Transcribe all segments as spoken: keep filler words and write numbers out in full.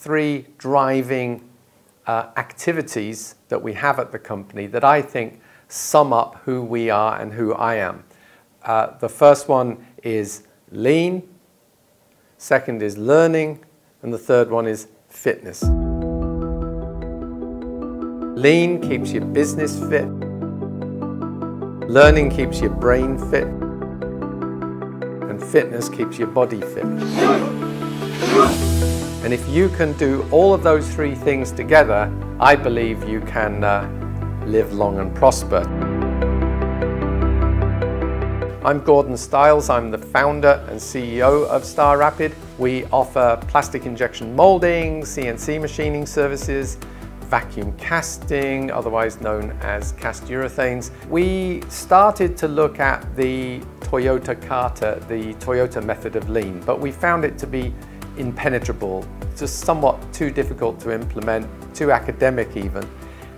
three driving uh, activities that we have at the company that I think sum up who we are and who I am. Uh, the first one is lean, second is learning, and the third one is fitness. Lean keeps your business fit. Learning keeps your brain fit. And fitness keeps your body fit. And if you can do all of those three things together, I believe you can uh, live long and prosper. I'm Gordon Stiles, I'm the founder and C E O of Star Rapid. We offer plastic injection molding, C N C machining services, vacuum casting, otherwise known as cast urethanes. We started to look at the Toyota Kata, the Toyota method of lean, but we found it to be impenetrable, just somewhat too difficult to implement, too academic even.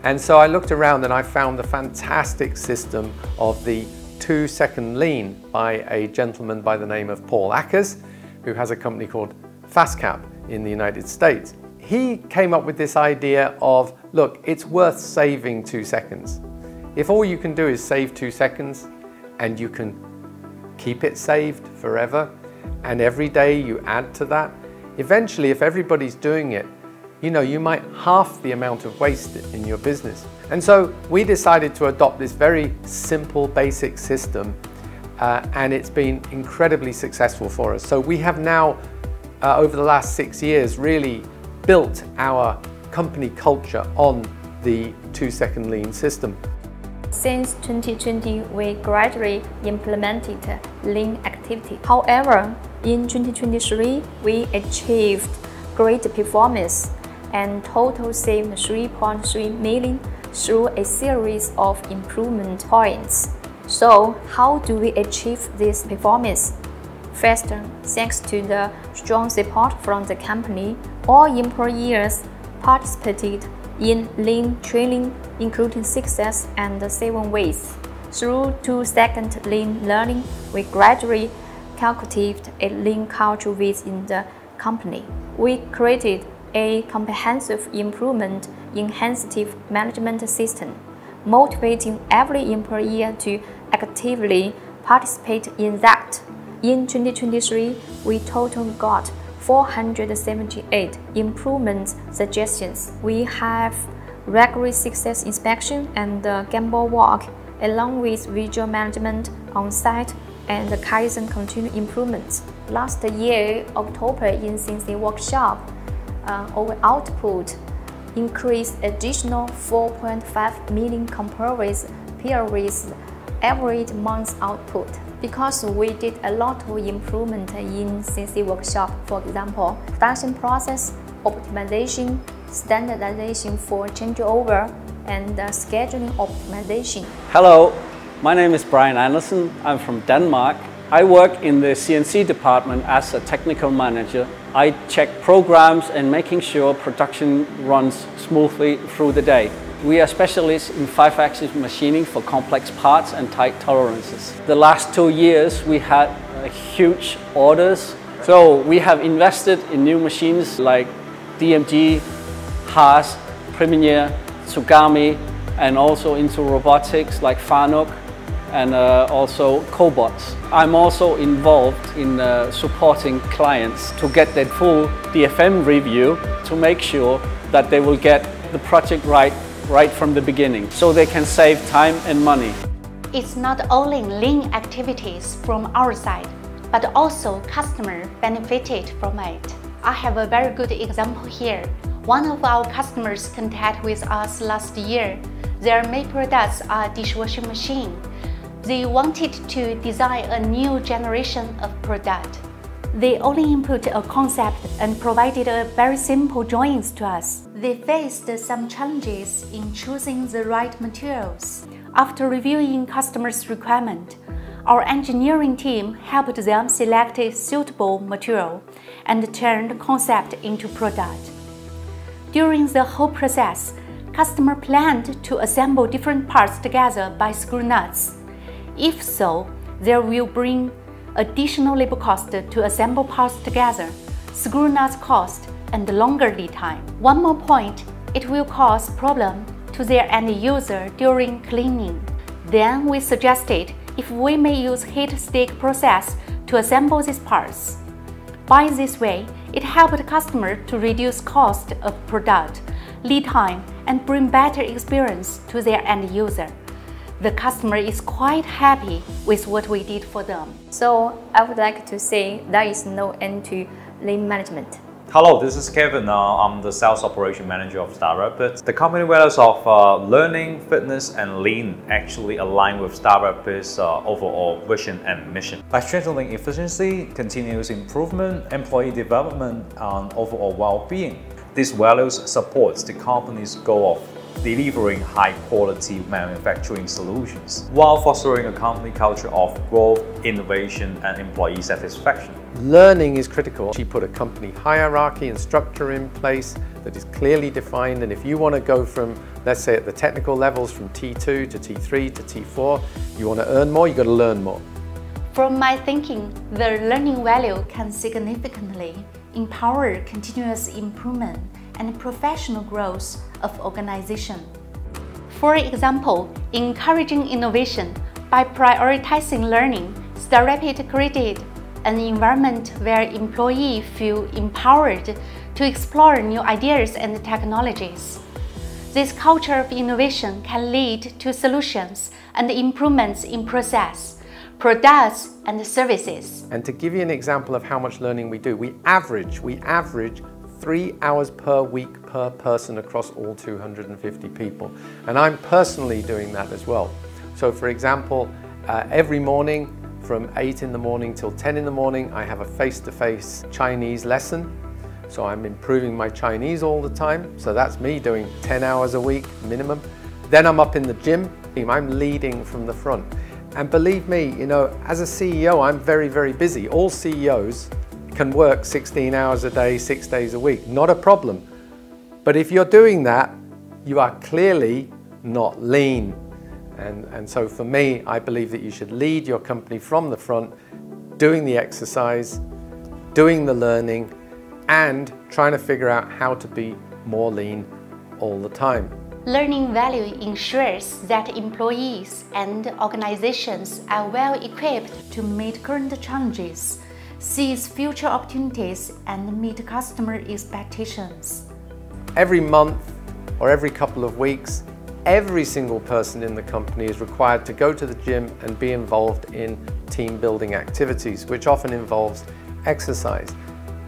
And so I looked around and I found the fantastic system of the two second lean by a gentleman by the name of Paul Akers, who has a company called FastCap in the United States. He came up with this idea of, look, it's worth saving two seconds. If all you can do is save two seconds and you can keep it saved forever, and every day you add to that, eventually if everybody's doing it, you know, you might half the amount of waste in your business. And so we decided to adopt this very simple, basic system, uh, and it's been incredibly successful for us. So we have now, uh, over the last six years, really built our company culture on the two second lean system. Since twenty twenty, we gradually implemented lean activity. However, in twenty twenty-three, we achieved great performance and total saved three point three million through a series of improvement points. So how do we achieve this performance? First, thanks to the strong support from the company, all employees participated in lean training, including six S and the seven ways. Through two second lean learning, we gradually cultivated a lean culture within the company. We created a comprehensive improvement enhancement management system, motivating every employee to actively participate in that. In twenty twenty-three, we totally got four hundred seventy-eight improvement suggestions. We have regular six S inspection and the gemba walk, along with visual management on site and the Kaizen continuous improvements. Last year, October, in C N C workshop, uh, our output increased additional four point five million compared with peer with average month output. Because we did a lot of improvement in C N C workshop, for example, production process optimization, standardization for changeover, and uh, scheduling optimization. Hello, my name is Brian Andersen. I'm from Denmark. I work in the C N C department as a technical manager. I check programs and making sure production runs smoothly through the day. We are specialists in five-axis machining for complex parts and tight tolerances. The last two years we had uh, huge orders, so we have invested in new machines like D M G, Haas, Premier, Tsugami, and also into robotics like Fanuc and uh, also Cobots. I'm also involved in uh, supporting clients to get their full D F M review to make sure that they will get the project right right from the beginning, so they can save time and money. It's not only lean activities from our side, but also customer benefited from it. I have a very good example here. One of our customers contact with us last year. Their main products are dishwashing machine. They wanted to design a new generation of product. They only input a concept and provided a very simple drawings to us. They faced some challenges in choosing the right materials. After reviewing customers' requirement, our engineering team helped them select a suitable material and turn the concept into product. During the whole process, customer planned to assemble different parts together by screw nuts. If so, they will bring additional labor cost to assemble parts together, screw nuts cost, and longer lead time. One more point, it will cause problem to their end user during cleaning. Then we suggested if we may use heat stick process to assemble these parts. By this way, it helped customer to reduce cost of product, lead time, and bring better experience to their end user. The customer is quite happy with what we did for them. So I would like to say there is no end to lean management. Hello, this is Kevin. Uh, I'm the Sales Operation Manager of Star Rapid. The company values of uh, learning, fitness, and lean actually align with Star Rapid's uh, overall vision and mission. By strengthening efficiency, continuous improvement, employee development, and overall well-being, these values support the company's goal of delivering high-quality manufacturing solutions while fostering a company culture of growth, innovation, and employee satisfaction. Learning is critical. She put a company hierarchy and structure in place that is clearly defined, and if you want to go from, let's say at the technical levels, from T two to T three to T four, you want to earn more, you've got to learn more. From my thinking, the learning value can significantly empower continuous improvement and professional growth of organization. For example, encouraging innovation by prioritizing learning, Star Rapid created an environment where employees feel empowered to explore new ideas and technologies. This culture of innovation can lead to solutions and improvements in process, products, and services. And to give you an example of how much learning we do, we average, we average three hours per week per person across all two hundred fifty people. And I'm personally doing that as well. So for example, uh, every morning, from eight in the morning till ten in the morning, I have a face-to-face Chinese lesson. So I'm improving my Chinese all the time. So that's me doing ten hours a week minimum. Then I'm up in the gym. I'm leading from the front. And believe me, you know, as a C E O, I'm very, very busy. All C E Os can work sixteen hours a day, six days a week. Not a problem. But if you're doing that, you are clearly not lean. And, and so for me, I believe that you should lead your company from the front, doing the exercise, doing the learning, and trying to figure out how to be more lean all the time. Learning value ensures that employees and organizations are well equipped to meet current challenges, seize future opportunities, and meet customer expectations. Every month or every couple of weeks, every single person in the company is required to go to the gym and be involved in team building activities, which often involves exercise.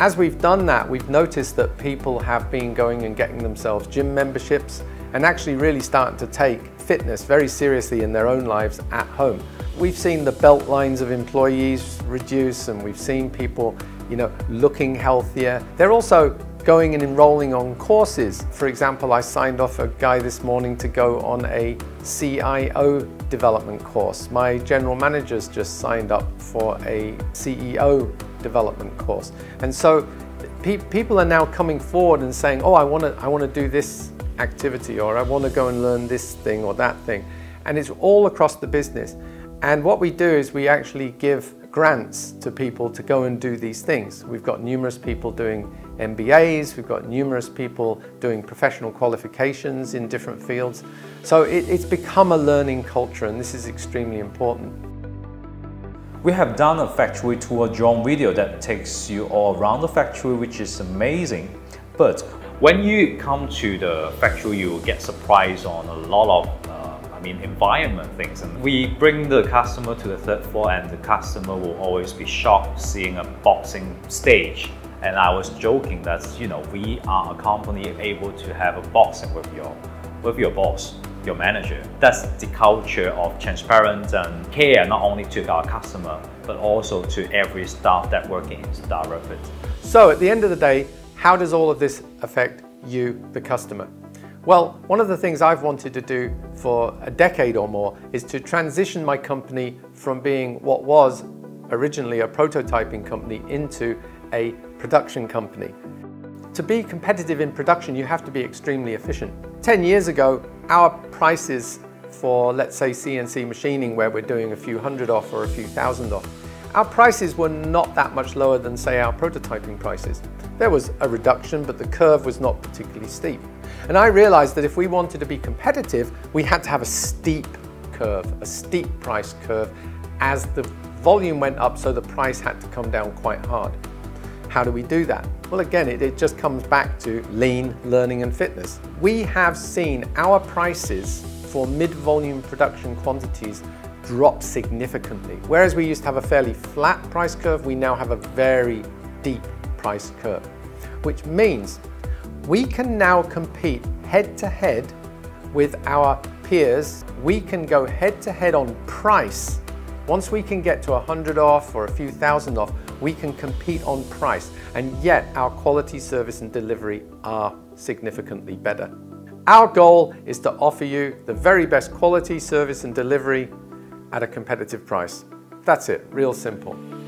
As we've done that, we've noticed that people have been going and getting themselves gym memberships and actually really starting to take fitness very seriously in their own lives at home. We've seen the belt lines of employees reduce, and we've seen people, you know, looking healthier. They're also going and enrolling on courses. For example, I signed off a guy this morning to go on a C I O development course. My general manager's just signed up for a C E O development course. And so pe people are now coming forward and saying, oh, I wanna, I wanna do this activity, or I wanna go and learn this thing or that thing. And it's all across the business. And what we do is we actually give grants to people to go and do these things. We've got numerous people doing M B As, we've got numerous people doing professional qualifications in different fields. So it, it's become a learning culture, and this is extremely important. We have done a factory tour drone video that takes you all around the factory, which is amazing. But when you come to the factory, you will get surprised on a lot of uh, In environment things, and we bring the customer to the third floor, and the customer will always be shocked seeing a boxing stage. And I was joking that, you know, we are a company able to have a boxing with your with your boss, your manager. That's the culture of transparent and care, not only to our customer but also to every staff that working in Star Rapid. So at the end of the day, how does all of this affect you, the customer? Well, one of the things I've wanted to do for a decade or more is to transition my company from being what was originally a prototyping company into a production company. To be competitive in production, you have to be extremely efficient. Ten years ago, our prices for, let's say, C N C machining, where we're doing a few hundred off or a few thousand off, our prices were not that much lower than, say, our prototyping prices. There was a reduction, but the curve was not particularly steep. And I realized that if we wanted to be competitive, we had to have a steep curve, a steep price curve, as the volume went up, so the price had to come down quite hard. How do we do that? Well, again, it, it just comes back to lean, learning, and fitness. We have seen our prices for mid-volume production quantities drop significantly. Whereas we used to have a fairly flat price curve, we now have a very deep price curve, which means we can now compete head-to-head with our peers. We can go head-to-head on price. Once we can get to a hundred off or a few thousand off, we can compete on price, and yet our quality, service, and delivery are significantly better. Our goal is to offer you the very best quality, service, and delivery at a competitive price. That's it, real simple.